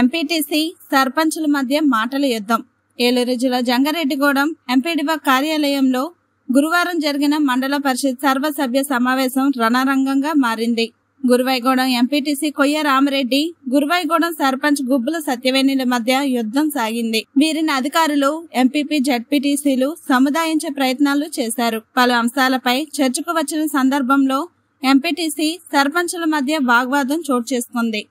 MPTC సర్పంచుల మధ్య మాటల యుద్ధం. ఏలూరు జిల్లా జంగారెడ్డిగూడెం ఎంపీడీఓ కార్యాలయంలో గురువారం జరిగిన మండల పరిషత్ సర్వసభ్య సమావేశం రణరంగంగా మారింది. గురువైగూడెం ఎంపీటీసీ కొయ్య రామరెడ్డి, గురువైగూడెం సర్పంచ్ గుబ్బుల సత్యవేణిల మధ్య యుద్ధం సాగింది. వీరిని అధికారులు, ఎంపీపీ, జడ్పీటీసీలు సముదాయించే ప్రయత్నాలు చేశారు. పలు అంశాలపై చర్చకు వచ్చిన సందర్భంలో ఎంపీటీసీ సర్పంచుల మధ్య వాగ్వాదం చోటు చేసుకుంది.